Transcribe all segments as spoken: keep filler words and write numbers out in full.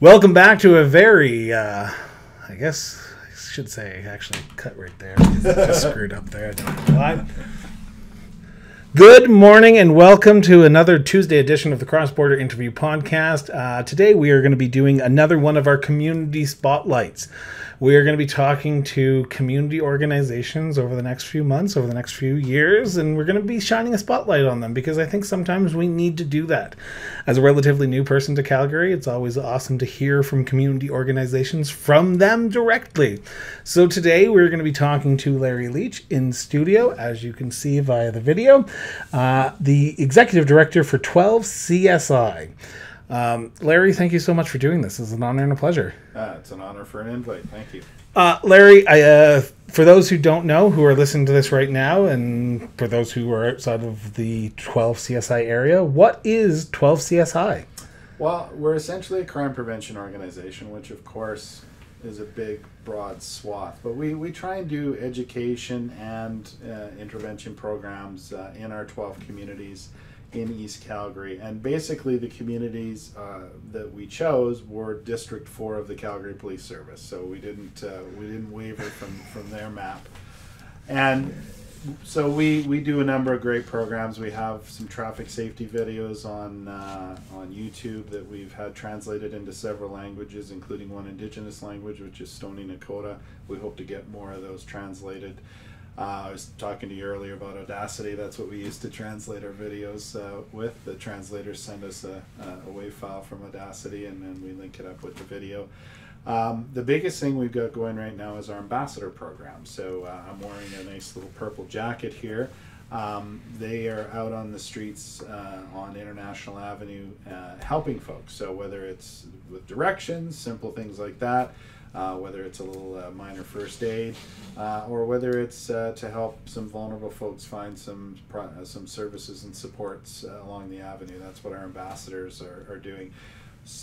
Welcome back to a very, uh, I guess I should say, actually cut right there. Just screwed up there. I don't know why. Good morning and welcome to another Tuesday edition of the Cross Border Interview Podcast. Uh, today we are going to be doing another one of our community spotlights. We are going to be talking to community organizations over the next few months, over the next few years, and we're going to be shining a spotlight on them because I think sometimes we need to do that. As a relatively new person to Calgary, it's always awesome to hear from community organizations from them directly. So today we're going to be talking to Larry Leach in studio, as you can see via the video, uh, the executive director for twelve C S I. Um, Larry, thank you so much for doing this. It's an honor and a pleasure. Uh, it's an honor for an invite. Thank you. Uh, Larry, I, uh, for those who don't know, who are listening to this right now, and for those who are outside of the twelve C S I area, what is twelve C S I? Well, we're essentially a crime prevention organization, which of course is a big, broad swath. But we, we try and do education and uh, intervention programs uh, in our twelve communities in East Calgary, and basically the communities uh, that we chose were District Four of the Calgary Police Service, so we didn't uh, we didn't waver from from their map. And so we we do a number of great programs. We have some traffic safety videos on uh, on YouTube that we've had translated into several languages, including one Indigenous language, which is Stony Nakoda. We hope to get more of those translated. Uh, I was talking to you earlier about Audacity. That's what we used to translate our videos uh, with. The translators send us a, a WAV file from Audacity, and then we link it up with the video. Um, the biggest thing we've got going right now is our ambassador program. So uh, I'm wearing a nice little purple jacket here. Um, they are out on the streets uh, on International Avenue uh, helping folks. So whether it's with directions, simple things like that, Uh, whether it's a little uh, minor first aid, uh, or whether it's uh, to help some vulnerable folks find some pro uh, some services and supports uh, along the avenue. That's what our ambassadors are, are doing.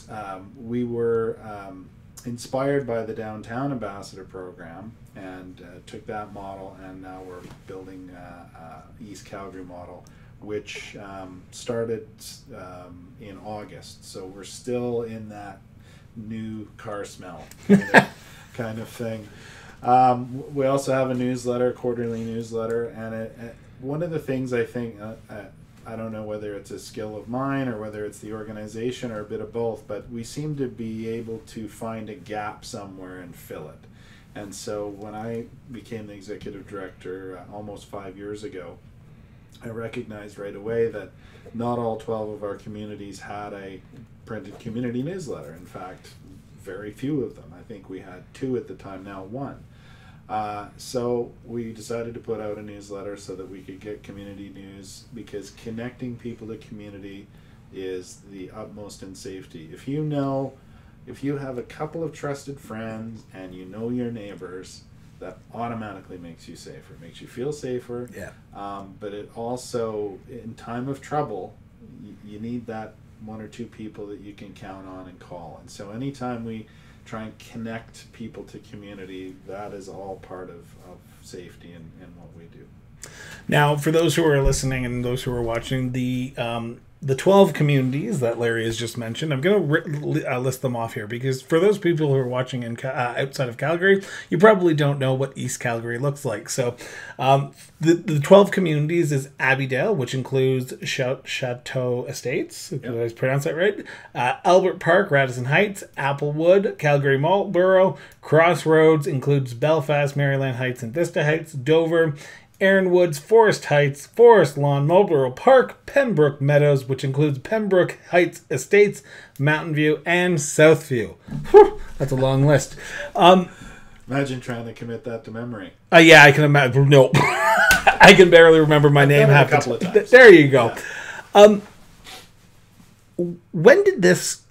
Um, we were um, inspired by the Downtown Ambassador Program and uh, took that model, and now we're building uh, uh, East Calgary model, which um, started um, in August. So we're still in that new car smell kind of, kind of thing. Um, we also have a newsletter, quarterly newsletter, and it, it, one of the things I think, uh, I, I don't know whether it's a skill of mine or whether it's the organization or a bit of both, but we seem to be able to find a gap somewhere and fill it. And so when I became the executive director uh, almost five years ago, I recognized right away that not all twelve of our communities had a printed community newsletter. In fact, very few of them. I think we had two at the time, now one. Uh, so we decided to put out a newsletter so that we could get community news, because connecting people to community is the utmost in safety. If you know, if you have a couple of trusted friends and you know your neighbors, that automatically makes you safer, makes you feel safer. Yeah. Um, but it also, in time of trouble, you, you need that one or two people that you can count on and call. And so anytime we try and connect people to community, that is all part of, of safety and, and what we do. Now, for those who are listening and those who are watching, the um, the twelve communities that Larry has just mentioned, I'm going to uh, list them off here, because for those people who are watching in uh, outside of Calgary, you probably don't know what East Calgary looks like. So um, the, the twelve communities is Abbeydale, which includes Chateau Estates, if yep. I pronounce that right, uh, Albert Park, Radisson Heights, Applewood, Calgary Marlborough, Crossroads, includes Belfast, Maryland Heights, and Vista Heights, Dover, Erin Woods, Forest Heights, Forest Lawn, Marlborough Park, Pembroke Meadows, which includes Pembroke Heights Estates, Mountain View, and Southview. Whew, that's a long list. Um, Imagine trying to commit that to memory. Uh, yeah, I can imagine. No, I can barely remember my I've name. A couple of times. There you go. Yeah. Um, when did this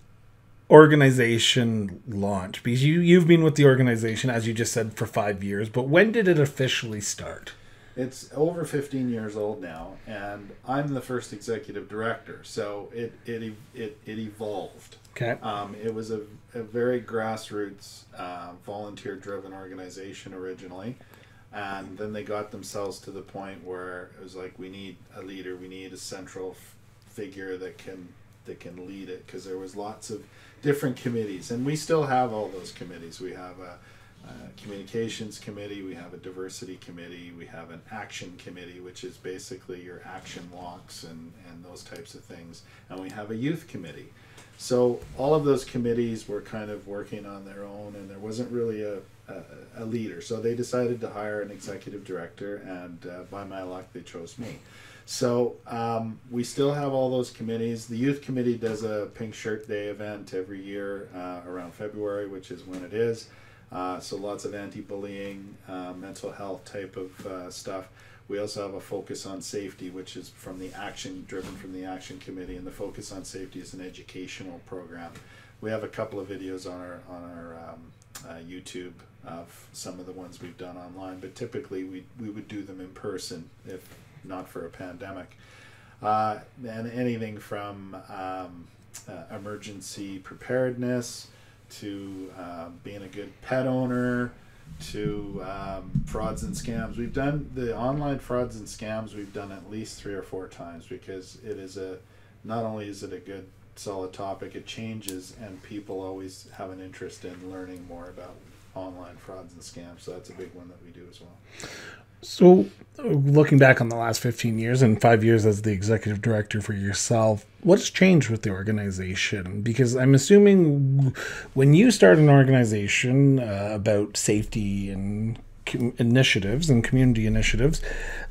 organization launch? Because you, you've been with the organization, as you just said, for five years, but when did it officially start? It's over fifteen years old now, and I'm the first executive director, so it it it, it evolved. Okay. Um, it was a, a very grassroots, uh, volunteer-driven organization originally, and then they got themselves to the point where it was like, we need a leader, we need a central f figure that can that can lead it, because there was lots of different committees, and we still have all those committees. We have a, a communications committee, we have a diversity committee, we have an action committee, which is basically your action walks and, and those types of things, and we have a youth committee. So all of those committees were kind of working on their own, and there wasn't really a, a, a leader. So they decided to hire an executive director, and uh, by my luck, they chose me. So um, we still have all those committees. The youth committee does a Pink Shirt Day event every year uh, around February, which is when it is. Uh, so lots of anti-bullying, uh, mental health type of uh, stuff. We also have a focus on safety, which is from the action, driven from the action committee, and the focus on safety is an educational program. We have a couple of videos on our on our um, uh, YouTube of some of the ones we've done online, but typically we we would do them in person if not for a pandemic. Uh, and anything from um, uh, emergency preparedness to uh, being a good pet owner, to um, frauds and scams. We've done the online frauds and scams, we've done at least three or four times, because it is a, not only is it a good solid topic, it changes, and people always have an interest in learning more about online frauds and scams. So that's a big one that we do as well. So looking back on the last fifteen years and five years as the executive director for yourself, what's changed with the organization? Because I'm assuming when you start an organization uh, about safety and initiatives and community initiatives,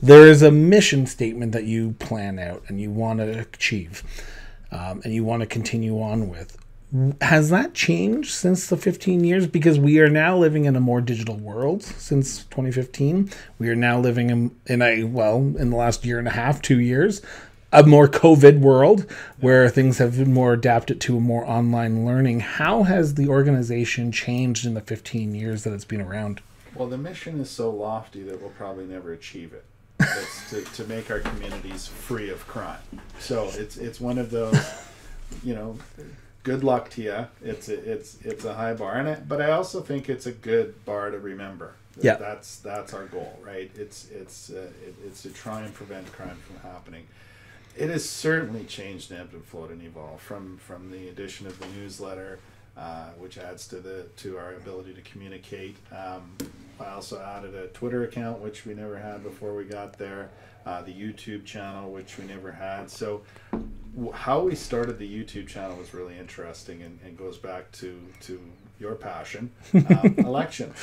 there is a mission statement that you plan out and you want to achieve um, and you want to continue on with. Has that changed since the fifteen years? Because we are now living in a more digital world since twenty fifteen. We are now living in, in a, well, in the last year and a half, two years, a more COVID world where things have been more adapted to more online learning. How has the organization changed in the fifteen years that it's been around? Well, the mission is so lofty that we'll probably never achieve it. It's to, to make our communities free of crime. So it's, it's one of those, you know... Good luck to you. It's a, it's it's a high bar, and I, but I also think it's a good bar to remember. That yeah, that's that's our goal, right? It's it's uh, it, it's to try and prevent crime from happening. It has certainly changed and ebbed and flowed and evolved from from the addition of the newsletter, uh, which adds to the to our ability to communicate. Um, I also added a Twitter account, which we never had before we got there. Uh, the YouTube channel, which we never had. So how we started the YouTube channel was really interesting, and, and goes back to, to your passion, um, elections.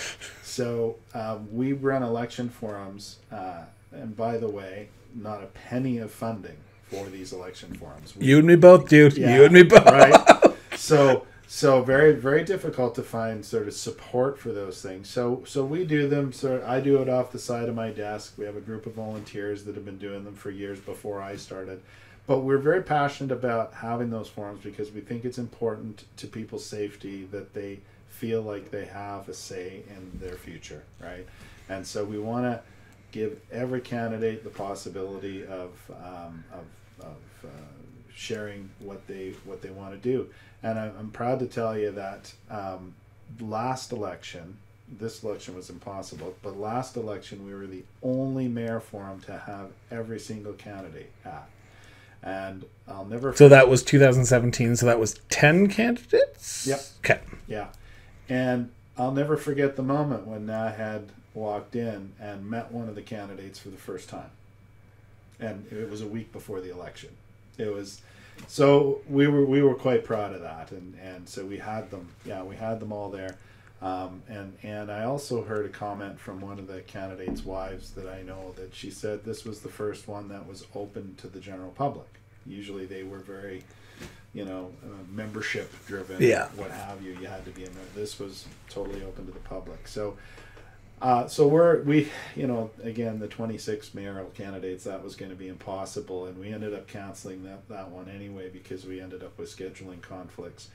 So um, we run election forums, uh, and by the way, not a penny of funding for these election forums. We, you and me both, dude. Yeah, you and me both. Right? So so very, very difficult to find sort of support for those things. So so we do them. So I do it off the side of my desk. We have a group of volunteers that have been doing them for years before I started. But we're very passionate about having those forums because we think it's important to people's safety that they feel like they have a say in their future, right? And so we want to give every candidate the possibility of um, of, of uh, sharing what they what they want to do. And I'm, I'm proud to tell you that um, last election, this election was impossible, but last election we were the only mayor forum to have every single candidate at. And I'll never... So that was two thousand seventeen, so that was ten candidates? Yep. Okay. Yeah. And I'll never forget the moment when I had walked in and met one of the candidates for the first time. And it was a week before the election. It was... So we were we were quite proud of that. And, and so we had them. Yeah, we had them all there. Um, and, and I also heard a comment from one of the candidates' wives that I know that she said this was the first one that was open to the general public. Usually they were very, you know, uh, membership driven, yeah, what have you. You had to be a member. This was totally open to the public. So, uh, so we're, we, you know, again, the twenty-six mayoral candidates, that was going to be impossible. And we ended up canceling that, that one anyway, because we ended up with scheduling conflicts.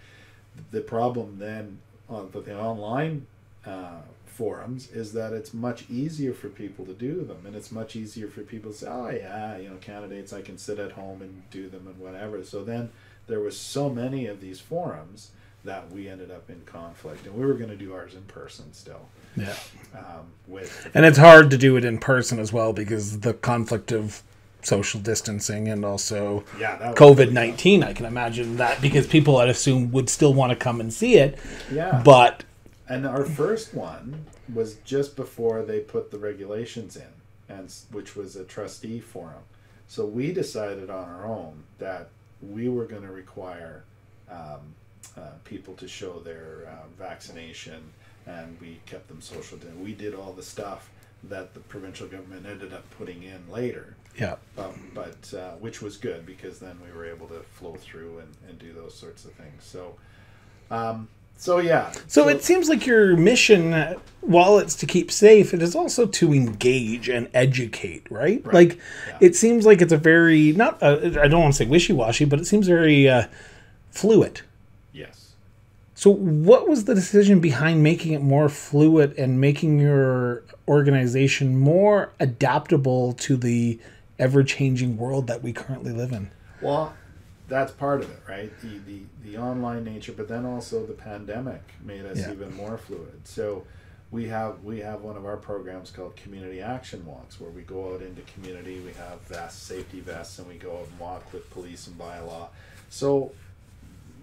The problem then on the online uh, forums is that it's much easier for people to do them, and it's much easier for people to say, oh yeah, you know, candidates, I can sit at home and do them and whatever. So then there was so many of these forums that we ended up in conflict, and we were going to do ours in person still. Yeah. Um, with and it's hard to do it in person as well because the conflict of social distancing and also yeah, COVID nineteen. I can imagine that, because people, I'd assume, would still want to come and see it. Yeah. But and our first one was just before they put the regulations in, and which was a trustee forum. So we decided on our own that we were going to require um, uh, people to show their uh, vaccination, and we kept them social. We did all the stuff that the provincial government ended up putting in later. Yeah. Um, but uh, which was good, because then we were able to flow through and, and do those sorts of things. So, um, so yeah. So, so it seems like your mission, while it's to keep safe, it is also to engage and educate, right? Right. Like, yeah. It seems like it's a very, not, a, I don't want to say wishy-washy, but it seems very uh, fluid. Yes. So what was the decision behind making it more fluid and making your organization more adaptable to the ever-changing world that we currently live in? Well, that's part of it, right? The the, the online nature, but then also the pandemic made us yeah. even more fluid. So we have we have one of our programs called Community Action Walks, where we go out into community, we have vest, safety vests, and we go out and walk with police and bylaw. So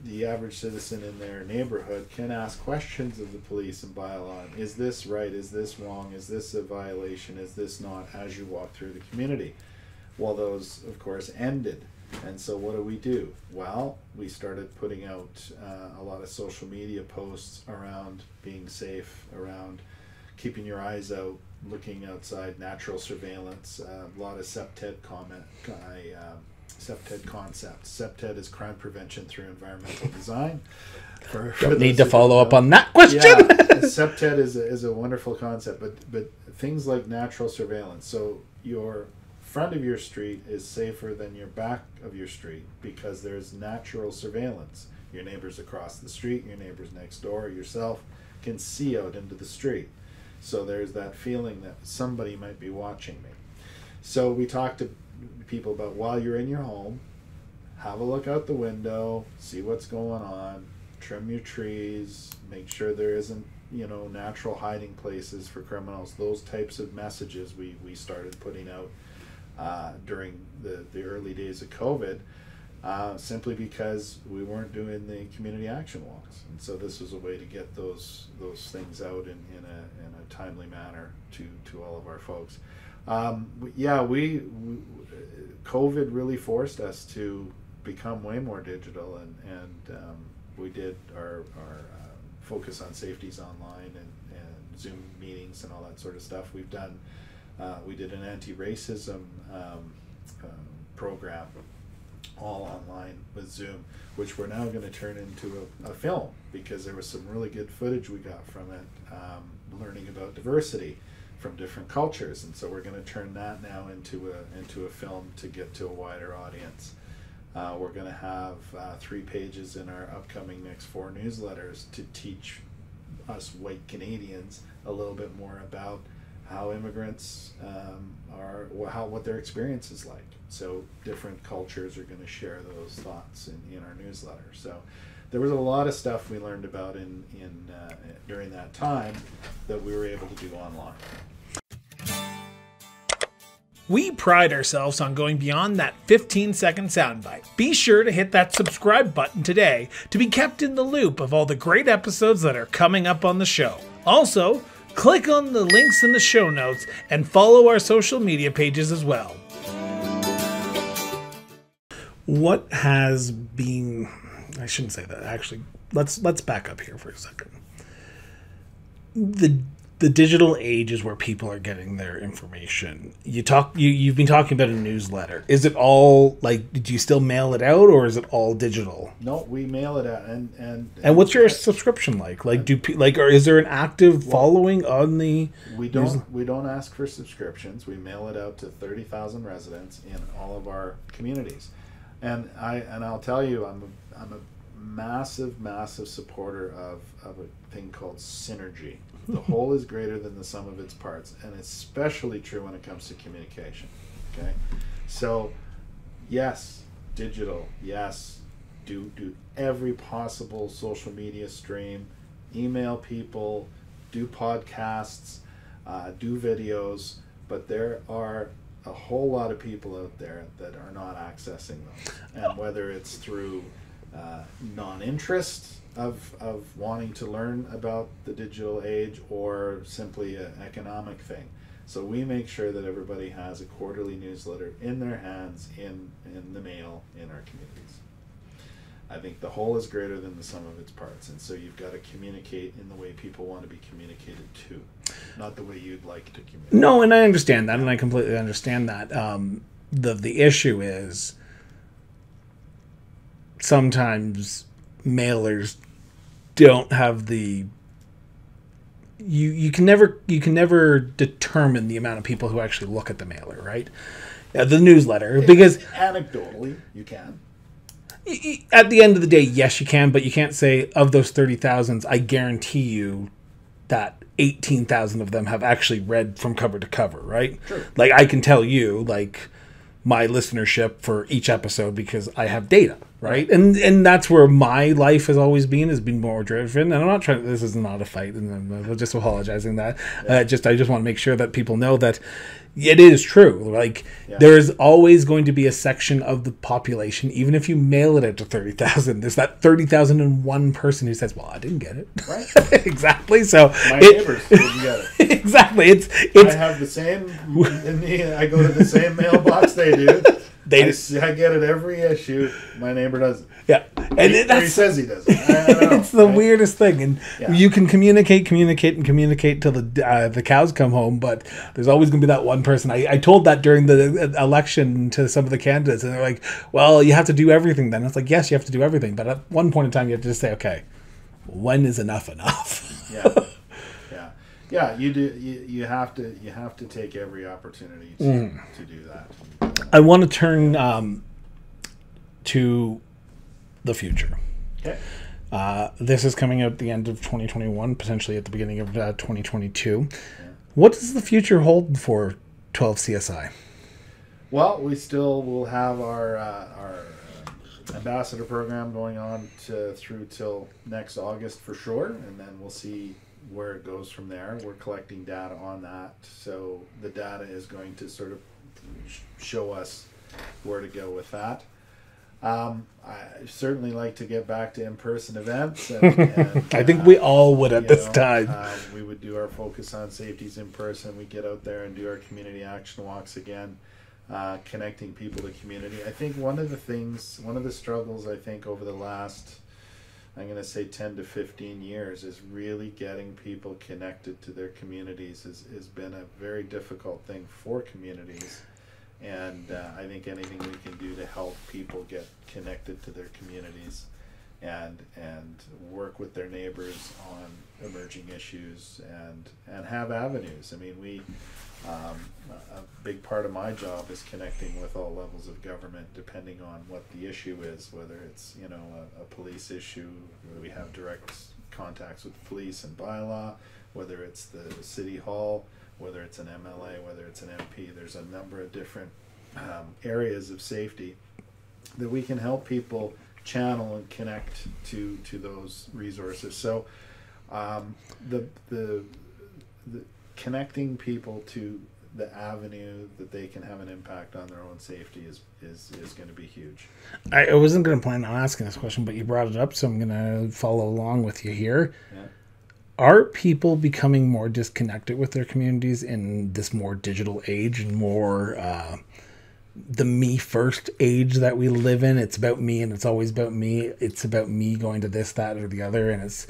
the average citizen in their neighborhood can ask questions of the police and bylaw. Is this right? Is this wrong? Is this a violation? Is this not? As you walk through the community. Well, those, of course, ended. And so what do we do? Well, we started putting out uh, a lot of social media posts around being safe, around keeping your eyes out, looking outside, natural surveillance, uh, a lot of CEPTED comment. I, um, CEPTED concept. CEPTED is crime prevention through environmental design. For, for Don't need to follow up on that question. Yeah, CEPTED is a, is a wonderful concept, but but things like natural surveillance. So your front of your street is safer than your back of your street because there's natural surveillance. Your neighbors across the street, your neighbors next door, yourself can see out into the street. So there's that feeling that somebody might be watching me. So we talked to people about, while you're in your home, have a look out the window, see what's going on, trim your trees, make sure there isn't, you know, natural hiding places for criminals. Those types of messages we, we started putting out uh, during the, the early days of COVID, uh, simply because we weren't doing the community action walks. And so this was a way to get those those things out in, in, a, in a timely manner to, to all of our folks. Um, yeah, we, we, COVID really forced us to become way more digital, and, and um, we did our, our uh, focus on safeties online and, and Zoom meetings and all that sort of stuff. We've done, uh, we did an anti-racism um, um, program all online with Zoom, which we're now going to turn into a, a film, because there was some really good footage we got from it, um, learning about diversity from different cultures, and so we're going to turn that now into a into a film to get to a wider audience. Uh, we're going to have uh, three pages in our upcoming next four newsletters to teach us white Canadians a little bit more about how immigrants um, are, how what their experience is like. So different cultures are going to share those thoughts in, in our newsletter. So there was a lot of stuff we learned about in in uh, during that time that we were able to do online. We pride ourselves on going beyond that fifteen second soundbite. Be sure to hit that subscribe button today to be kept in the loop of all the great episodes that are coming up on the show. Also, click on the links in the show notes and follow our social media pages as well. What has been, I shouldn't say that, actually, let's let's back up here for a second. The The digital age is where people are getting their information. You talk, you, you've been talking about a newsletter. Is it all, like, do you still mail it out, or is it all digital? No, we mail it out. And and, and, and what's your subscription like? Like, do like, or is there an active well, following on the? We don't. News? We don't ask for subscriptions. We mail it out to thirty thousand residents in all of our communities, and I and I'll tell you, I'm a, I'm a massive, massive supporter of of a thing called synergy. The whole is greater than the sum of its parts, and especially true when it comes to communication. Okay, so yes, digital. Yes, do do every possible social media stream, email people, do podcasts, uh, do videos. But there are a whole lot of people out there that are not accessing them. And whether it's through uh, non-interest of, of wanting to learn about the digital age, or simply an economic thing. So we make sure that everybody has a quarterly newsletter in their hands, in, in the mail, in our communities. I think the whole is greater than the sum of its parts, and so you've got to communicate in the way people want to be communicated to, not the way you'd like to communicate. No, and I understand that, and I completely understand that. Um, the the issue is sometimes mailers don't have the you you can never you can never determine the amount of people who actually look at the mailer, right? Uh, the newsletter, yeah, because anecdotally you can. At the end of the day, yes, you can, but you can't say of those thirty thousand, I guarantee you that eighteen thousand of them have actually read from cover to cover, right? Sure. Like, I can tell you, like, my listenership for each episode because I have data, right? And and that's where my life has always been, has been more driven. And I'm not trying, this is not a fight, and I'm just apologizing that. Yeah. Uh, just I just want to make sure that people know that it is true. Like, yeah. There is always going to be a section of the population, even if you mail it out to thirty thousand, there's that thirty thousand and one person who says, well, I didn't get it. Right. Exactly. So my it, neighbors didn't get it. Exactly. It's, it's, I have the same, I go to the same mailbox they do. They just, I, I get it every issue. My neighbor doesn't. Yeah, and he, that's, he says he doesn't. I, I don't know, it's the right? weirdest thing, and yeah. You can communicate, communicate, and communicate till the uh, the cows come home. But there's always going to be that one person. I, I told that during the election to some of the candidates, and they're like, "Well, you have to do everything." Then it's like, "Yes, you have to do everything," but at one point in time, you have to just say, "Okay, when is enough enough?" Yeah, yeah, yeah. You do. You, you have to. You have to take every opportunity to mm. to do that. I want to turn um, to the future. Okay. Uh, this is coming out at the end of twenty twenty-one, potentially at the beginning of uh, twenty twenty-two. Yeah. What does the future hold for twelve C S I? Well, we still will have our, uh, our uh, ambassador program going on to, through till next August for sure, and then we'll see where it goes from there. We're collecting data on that, so the data is going to sort of show us where to go with that. Um, I certainly like to get back to in-person events. And, and, I uh, think we all would at this know, time. Uh, we would do our focus on safeties in person. We get out there and do our community action walks again, uh, connecting people to community. I think one of the things, one of the struggles I think over the last, I'm going to say ten to fifteen years, is really getting people connected to their communities has, has been a very difficult thing for communities. And uh, I think anything we can do to help people get connected to their communities and and work with their neighbors on emerging issues and, and have avenues. I mean, we um, a big part of my job is connecting with all levels of government, depending on what the issue is, whether it's, you know, a, a police issue, we have direct contacts with the police and bylaw, whether it's the city hall, whether it's an M L A, whether it's an M P, there's a number of different um, areas of safety that we can help people channel and connect to to those resources. So um, the, the the connecting people to the avenue that they can have an impact on their own safety is is, is going to be huge. I, I wasn't going to plan on asking this question, but you brought it up, so I'm going to follow along with you here. Yeah. Are people becoming more disconnected with their communities in this more digital age and more uh, the me first age that we live in? It's about me, and it's always about me. It's about me going to this, that, or the other, and it's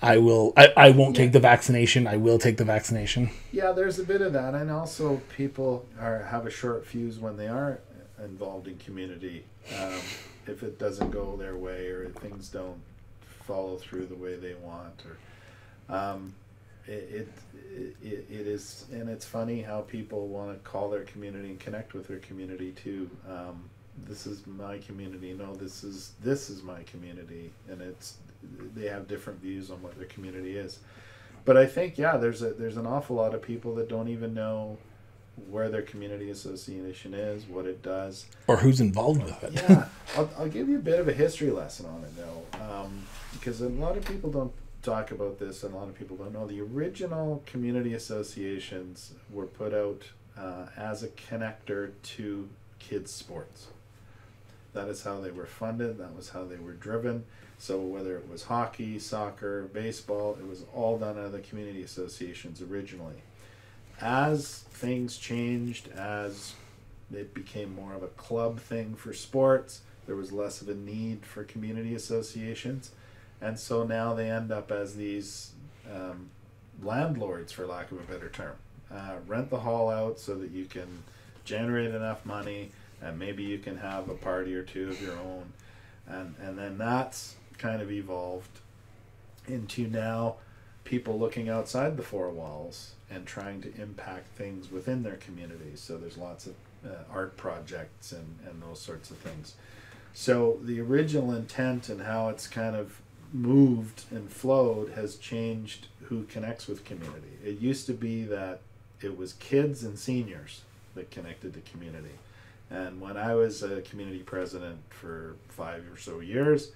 I will I, I won't yeah. take the vaccination. I will take the vaccination. Yeah, there's a bit of that, and also people are have a short fuse when they are involved in community. Um, if it doesn't go their way, or things don't follow through the way they want, or Um, it, it, it, it is, and it's funny how people want to call their community and connect with their community too. Um, this is my community. No, this is, this is my community. And it's, they have different views on what their community is. But I think, yeah, there's a, there's an awful lot of people that don't even know where their community association is, what it does. Or who's involved with it. Yeah. I'll, I'll give you a bit of a history lesson on it though. Um, because a lot of people don't talk about this, and a lot of people don't know the original community associations were put out uh, as a connector to kids' sports. That is how they were funded, that was how they were driven. So whether it was hockey, soccer, baseball, it was all done out of the community associations originally. As things changed, as it became more of a club thing for sports, there was less of a need for community associations. And so now they end up as these um, landlords, for lack of a better term. Uh, rent the hall out so that you can generate enough money and maybe you can have a party or two of your own. And, and then that's kind of evolved into now people looking outside the four walls and trying to impact things within their communities. So there's lots of uh, art projects and, and those sorts of things. So the original intent and how it's kind of moved and flowed has changed who connects with community. It used to be that it was kids and seniors that connected to community. And when I was a community president for five or so years,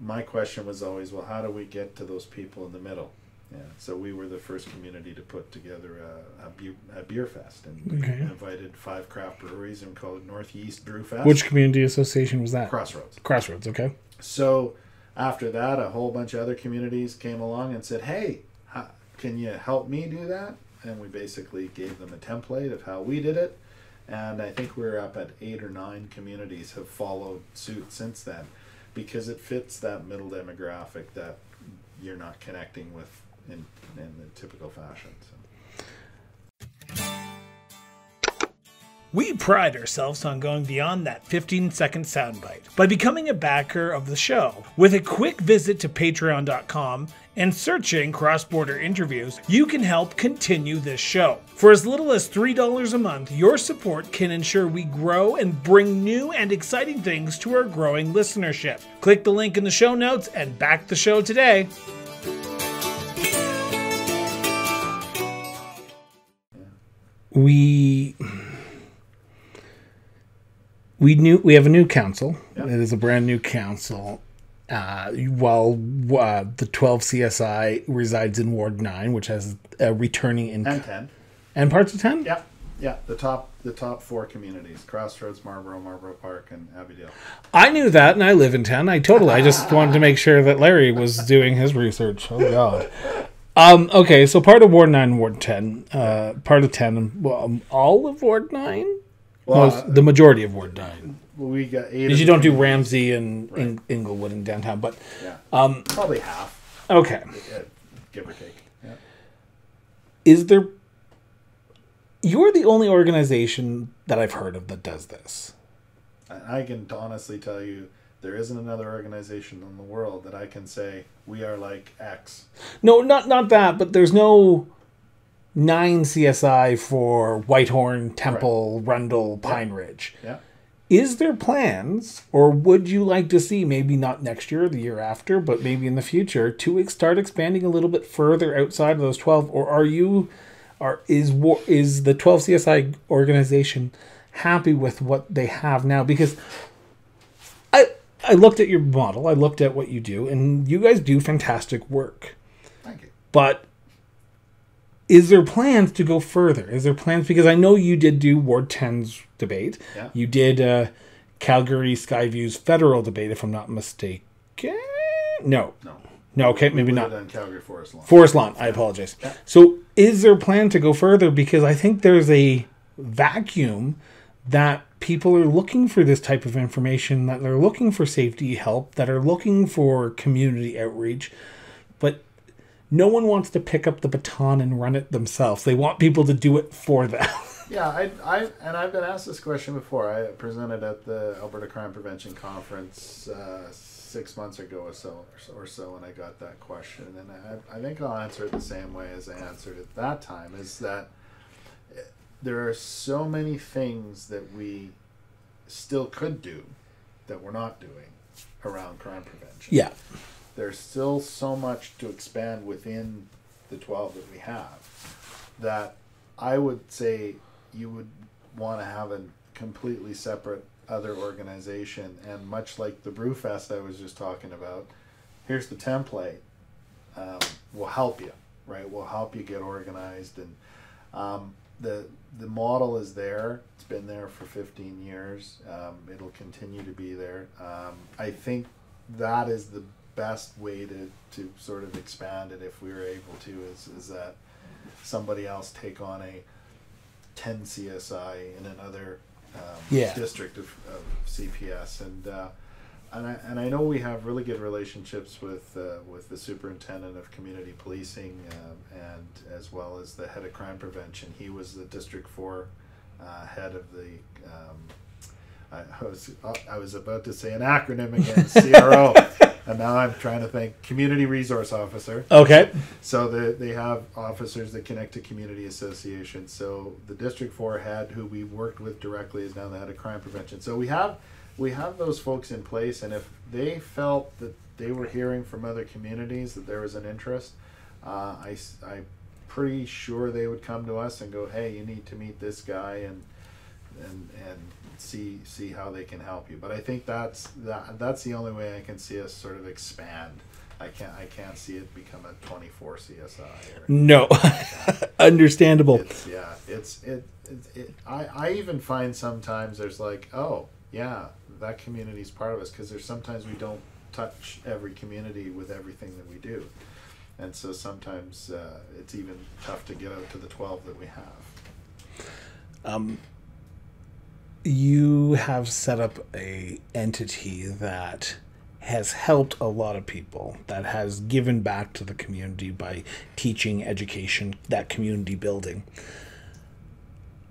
my question was always, well, how do we get to those people in the middle? Yeah, so we were the first community to put together a, a, beer, a beer fest, and we okay. invited five craft breweries and called it Northeast Brew Fest. Which community association was that? Crossroads. Crossroads, okay. So after that, a whole bunch of other communities came along and said, hey, how, can you help me do that? And we basically gave them a template of how we did it. And I think we're up at eight or nine communities have followed suit since then, because it fits that middle demographic that you're not connecting with in, in the typical fashion. So. We pride ourselves on going beyond that fifteen second soundbite by becoming a backer of the show. With a quick visit to patreon dot com and searching Cross Border Interviews, you can help continue this show. For as little as three dollars a month, your support can ensure we grow and bring new and exciting things to our growing listenership. Click the link in the show notes and back the show today. We... We, knew, we have a new council. Yep. It is a brand new council. Uh, while uh, the twelve C S I resides in Ward nine, which has a returning income. And ten. And parts of ten? Yeah. Yeah. The top the top four communities. Crossroads, Marlboro, Marlboro Park, and Abbeydale. I knew that, and I live in ten. I totally. I just wanted to make sure that Larry was doing his research. Oh, God. Um, okay, so part of Ward nine, Ward ten. Uh, part of ten. Well, all of Ward nine? Well, Most, uh, the majority of Ward nine. We got eight. Because you don't do Ramsey and right. in, Inglewood and downtown, but yeah. um, probably half. Okay, give or take. Yeah. Is there? You're the only organization that I've heard of that does this. I can honestly tell you, there isn't another organization in the world that I can say we are like X. No, not not that, but there's no nine C S I for Whitehorn, Temple, right. Rundle, Pine yeah. Ridge. Yeah. Is there plans, or would you like to see, maybe not next year or the year after, but maybe in the future, to start expanding a little bit further outside of those twelve? Or are you, are is is the twelve C S I organization happy with what they have now? Because I I looked at your model, I looked at what you do, and you guys do fantastic work. Thank you. But is there plans to go further? Is there plans? Because I know you did do Ward ten's debate. Yeah. You did uh, Calgary Skyview's federal debate, if I'm not mistaken. No. No. No, okay, maybe not. On Calgary Forest Lawn. Forest Lawn, yeah. I apologize. Yeah. So is there a plan to go further? Because I think there's a vacuum that people are looking for this type of information, that they're looking for safety help, that are looking for community outreach. But no one wants to pick up the baton and run it themselves. They want people to do it for them. Yeah, I, I, and I've been asked this question before. I presented at the Alberta Crime Prevention Conference uh, six months ago or so, or so, and I got that question. And I, I think I'll answer it the same way as I answered it that time, is that there are so many things that we still could do that we're not doing around crime prevention. Yeah. There's still so much to expand within the twelve that we have that I would say you would want to have a completely separate other organization. And much like the Brewfest I was just talking about, here's the template. Um, we'll help you, right? We'll help you get organized. And um, the the model is there. It's been there for fifteen years. Um, it'll continue to be there. Um, I think that is the best way to, to sort of expand it if we were able to, is, is that somebody else take on a ten C S I in another um, yeah. district of, of C P S. And uh, and, I, and I know we have really good relationships with uh, with the superintendent of community policing um, and as well as the head of crime prevention. He was the District four uh, head of the um, I was I was about to say an acronym again, C R O, and now I'm trying to think, Community Resource Officer. Okay. So the, they have officers that connect to community associations. So the District four head, who we worked with directly, is now the head of crime prevention. So we have we have those folks in place, and if they felt that they were hearing from other communities that there was an interest, uh, I I'm pretty sure they would come to us and go, hey, you need to meet this guy, and and and. see see how they can help you. But I think that's that that's the only way I can see us sort of expand. I can't I can't see it become a twenty-four C S I. Or no, like understandable. It's, yeah, it's it, it, it. I I even find sometimes there's like, oh yeah, that community's part of us, because there's sometimes we don't touch every community with everything that we do, and so sometimes uh, it's even tough to get out to the twelve that we have. Um. You have set up a entity that has helped a lot of people, that has given back to the community by teaching, education, that community building.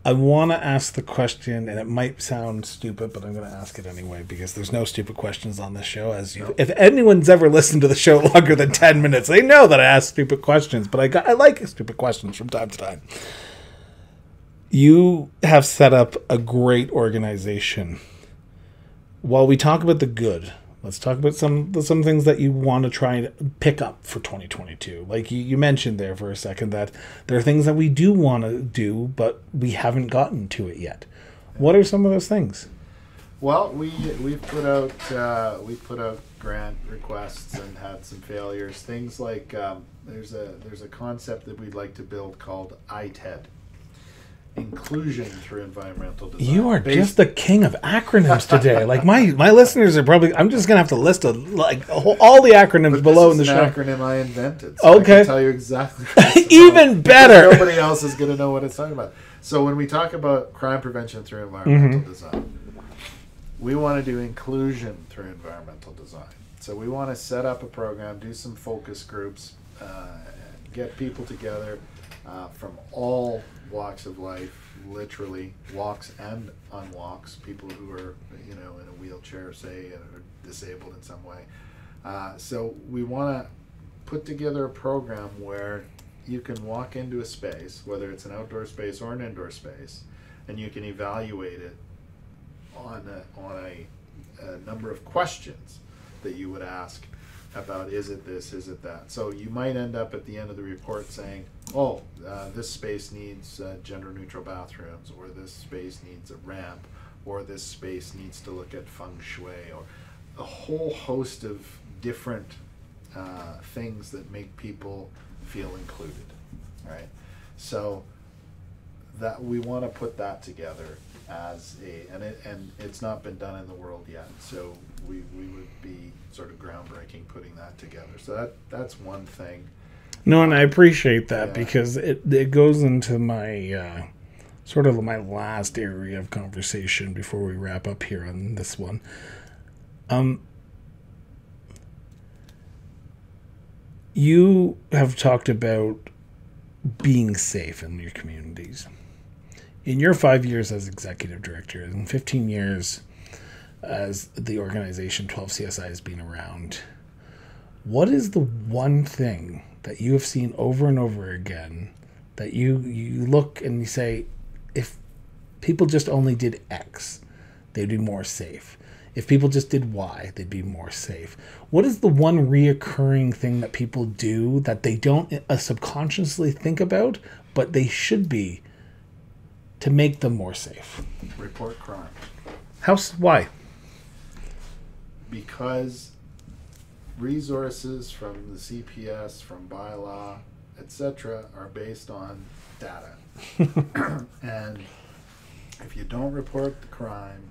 I want to ask the question, and it might sound stupid, but I'm going to ask it anyway, because there's no stupid questions on this show. As you, no. If anyone's ever listened to the show longer than ten minutes, they know that I ask stupid questions, but I, got, I like stupid questions from time to time. You have set up a great organization. While we talk about the good, let's talk about some some things that you want to try and pick up for twenty twenty-two. Like you, you mentioned there for a second that there are things that we do want to do, but we haven't gotten to it yet. What are some of those things? Well, we we put out uh, we put out grant requests and had some failures. Things like um, there's a there's a concept that we'd like to build called I T E D. Inclusion through environmental design. You are based. Just the king of acronyms today. Like my my listeners are probably. I'm just gonna have to list a, like a whole, all the acronyms but below this is in the an show. Acronym I invented. So okay. I can tell you exactly. What it's even better. Nobody else is gonna know what it's talking about. So when we talk about crime prevention through environmental mm-hmm. design, we want to do inclusion through environmental design. So we want to set up a program, do some focus groups, uh, get people together uh, from all. walks of life, literally walks and unwalks, people who are, you know, in a wheelchair, say, and are disabled in some way. Uh, so we want to put together a program where you can walk into a space, whether it's an outdoor space or an indoor space, and you can evaluate it on a, on a, a number of questions that you would ask about is it this, is it that. So you might end up at the end of the report saying, oh, uh, this space needs uh, gender-neutral bathrooms, or this space needs a ramp, or this space needs to look at feng shui, or a whole host of different uh, things that make people feel included, right? So that we want to put that together as a, and it, and it's not been done in the world yet, so we, we would be sort of groundbreaking putting that together. So that that's one thing. No, and I appreciate that yeah. because it, it goes into my uh, sort of my last area of conversation before we wrap up here on this one. Um, you have talked about being safe in your communities. In your five years as executive director, in fifteen years as the organization twelve C S I has been around, what is the one thing that you have seen over and over again that you you look and you say, if people just only did X, they'd be more safe. If people just did Y, they'd be more safe. What is the one reoccurring thing that people do that they don't uh, subconsciously think about, but they should be to make them more safe? Report crime. How? Why? Because resources from the C P S, from bylaw, et cetera, are based on data. And if you don't report the crime,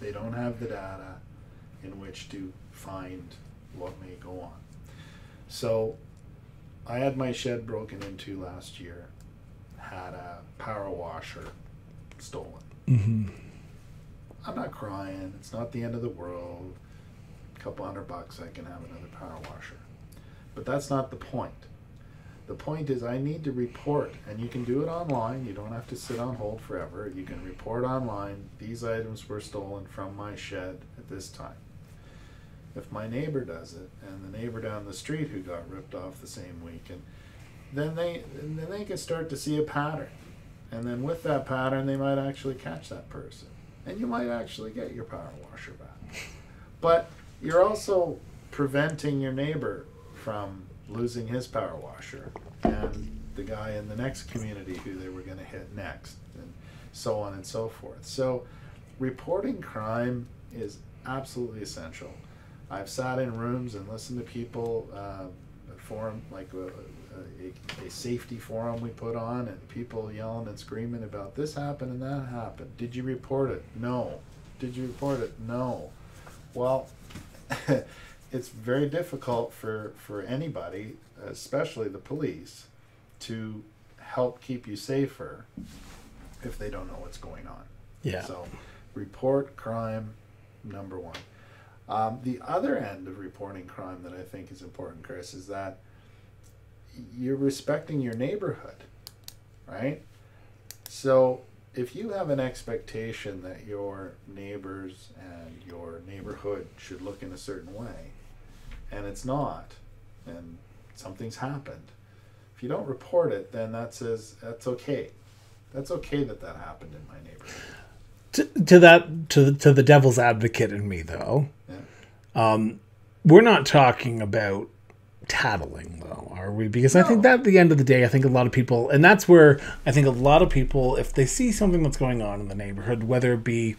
they don't have the data in which to find what may go on. So I had my shed broken into last year, had a power washer stolen. Mm-hmm. I'm not crying. It's not the end of the world. A couple hundred bucks, I can have another power washer. But that's not the point. The point is I need to report, and you can do it online. You don't have to sit on hold forever. You can report online. These items were stolen from my shed at this time. If my neighbor does it, and the neighbor down the street who got ripped off the same weekend, then they then they can start to see a pattern. And then with that pattern, they might actually catch that person. And you might actually get your power washer back. But you're also preventing your neighbor from losing his power washer, and the guy in the next community who they were going to hit next, and so on and so forth. So reporting crime is absolutely essential. I've sat in rooms and listened to people, uh, a forum, like a, a, a safety forum we put on, and people yelling and screaming about this happened and that happened. Did you report it? No. Did you report it? No. Well, it's very difficult for, for anybody, especially the police, to help keep you safer if they don't know what's going on. Yeah. So report crime, number one. Um, the other end of reporting crime that I think is important, Chris, is that you're respecting your neighborhood, right? So if you have an expectation that your neighbors and your neighborhood should look in a certain way, and it's not, and something's happened, if you don't report it, then that says, that's okay. That's okay that that happened in my neighborhood. To, to that, to the, to the devil's advocate in me, though, yeah. um, we're not talking about tattling, though, are we? Because no. I think that at the end of the day, I think a lot of people, and that's where I think a lot of people, if they see something that's going on in the neighborhood, whether it be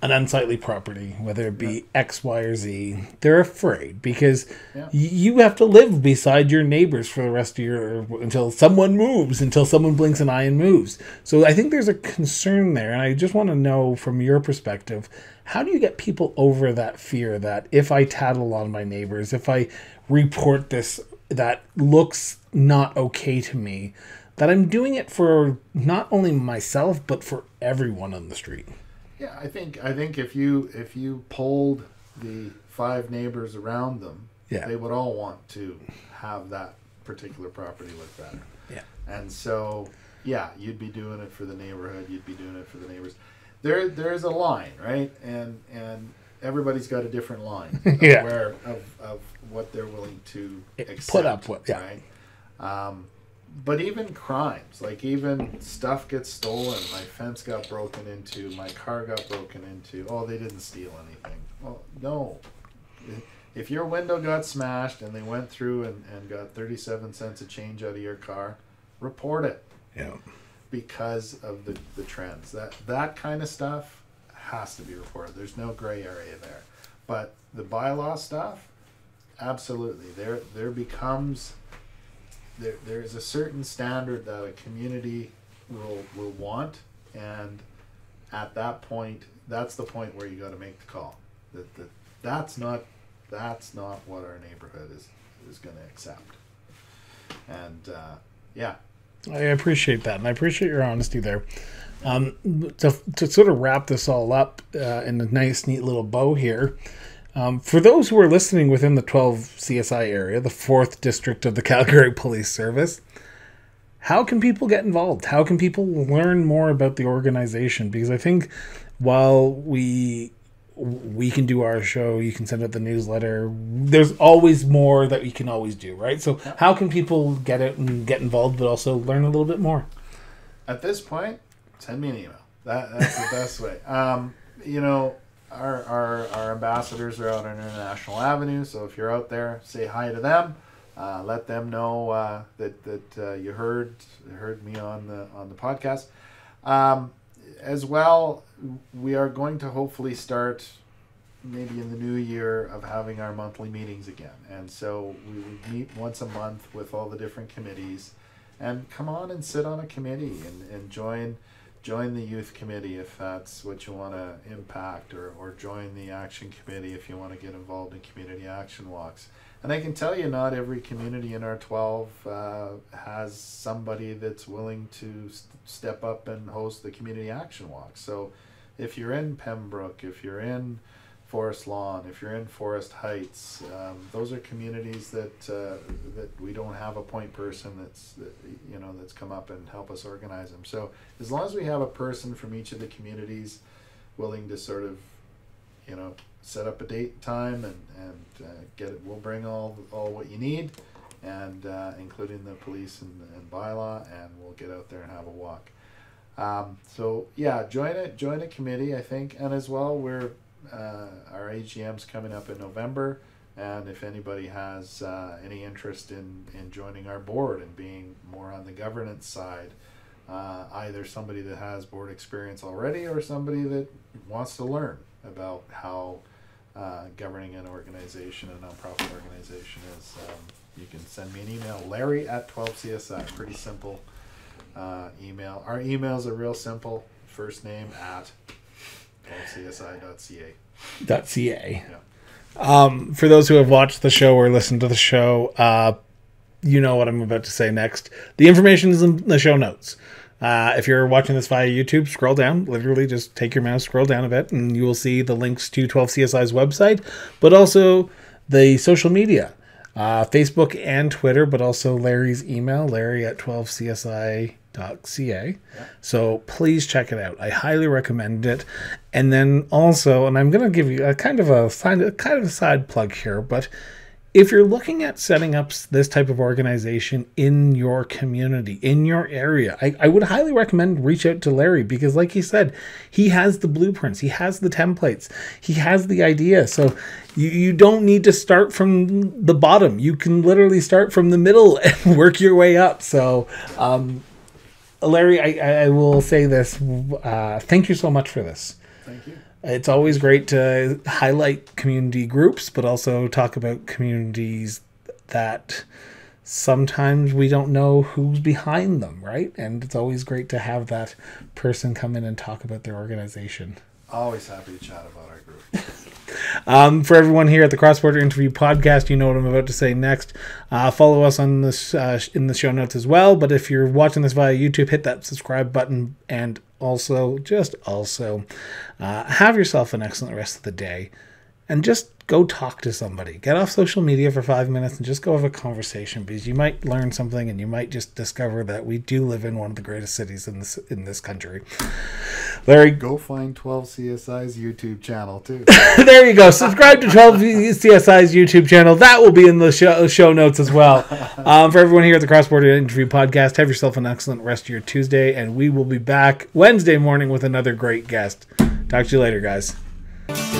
an unsightly property, whether it be yeah. X, Y, or Z, they're afraid because yeah. you have to live beside your neighbors for the rest of your, until someone moves, until someone blinks an eye and moves. So I think there's a concern there. And I just want to know from your perspective, how do you get people over that fear that if I tattle on my neighbors, if I report this, that looks not okay to me, that I'm doing it for not only myself, but for everyone on the street? Yeah, I think I think if you if you polled the five neighbors around them, yeah. they would all want to have that particular property look better. Yeah, and so yeah, you'd be doing it for the neighborhood. You'd be doing it for the neighbors. There there is a line, right? And and everybody's got a different line of yeah. where of of what they're willing to accept, put up with, yeah. right? Um, But even crimes, like even stuff gets stolen. My fence got broken into. My car got broken into. Oh, they didn't steal anything. Well, no. If your window got smashed and they went through and, and got thirty-seven cents of change out of your car, report it. Yeah. Because of the, the trends. That, that kind of stuff has to be reported. There's no gray area there. But the bylaw stuff, absolutely. There, there becomes... There, there is a certain standard that a community will will want, and at that point, that's the point where you got to make the call. That, that that's not that's not what our neighborhood is is going to accept. And uh, yeah, I appreciate that, and I appreciate your honesty there. Um, to to sort of wrap this all up uh, in a nice, neat little bow here. Um, for those who are listening within the twelve C S I area, the fourth district of the Calgary Police Service, how can people get involved? How can people learn more about the organization? Because I think while we we can do our show, you can send out the newsletter, there's always more that you can always do, right? So how can people get out and get involved, but also learn a little bit more? At this point, send me an email. That, that's the best way. Um, you know... Our, our our ambassadors are out on International Avenue, so if you're out there, say hi to them. Uh, let them know uh, that that uh, you heard heard me on the on the podcast. Um, as well, we are going to hopefully start maybe in the new year of having our monthly meetings again. And so we would meet once a month with all the different committees and come on and sit on a committee and, and join join the youth committee if that's what you want to impact, or, or join the action committee if you want to get involved in community action walks. And I can tell you, not every community in our twelve uh, has somebody that's willing to st- step up and host the community action walk. So if you're in Pembroke, if you're in Forest Lawn, if you're in Forest Heights, um, those are communities that uh, that we don't have a point person that's that, you know that's come up and help us organize them. So as long as we have a person from each of the communities willing to sort of, you know, set up a date and time and and uh, get it, we'll bring all all what you need, and uh, including the police and, and bylaw, and we'll get out there and have a walk. Um, so yeah, join it, join a committee, I think. And as well, we're, uh, our A G M's coming up in November. And if anybody has, uh, any interest in, in joining our board and being more on the governance side, uh, either somebody that has board experience already or somebody that wants to learn about how, uh, governing an organization, a nonprofit organization is, um, you can send me an email, Larry at twelve C S I, pretty simple. Uh, email. Our emails are real simple. First name at C S I dot C A. .ca. Yeah. Um, for those who have watched the show or listened to the show, uh, you know what I'm about to say next. The information is in the show notes. Uh, if you're watching this via YouTube, scroll down. Literally, just take your mouse, scroll down a bit, and you will see the links to twelve C S I's website, but also the social media. Uh, Facebook and Twitter, but also Larry's email, Larry at twelve C S I dot C A. Yeah. So please check it out. I highly recommend it. And then also, and I'm going to give you a kind of a kind of a side plug here, but if you're looking at setting up this type of organization in your community, in your area, I, I would highly recommend reach out to Larry, because like he said, he has the blueprints, he has the templates, he has the idea. So you, you don't need to start from the bottom. You can literally start from the middle and work your way up. So um, Larry, I, I will say this. Uh, thank you so much for this. Thank you. It's always great to highlight community groups, but also talk about communities that sometimes we don't know who's behind them, right? And it's always great to have that person come in and talk about their organization. Always happy to chat about our group. Um, for everyone here at the Cross Border Interview Podcast, you know what I'm about to say next. Uh, follow us on this uh, in the show notes as well. But if you're watching this via YouTube, hit that subscribe button, and also just also uh, have yourself an excellent rest of the day, and just go talk to somebody. Get off social media for five minutes and just go have a conversation, because you might learn something, and you might just discover that we do live in one of the greatest cities in this in this country. Larry, go find twelve C S I's YouTube channel too. There you go. Subscribe to twelve C S I's YouTube channel. That will be in the show, show notes as well. Um, for everyone here at the Cross Border Interview Podcast, have yourself an excellent rest of your Tuesday, and we will be back Wednesday morning with another great guest. Talk to you later, guys.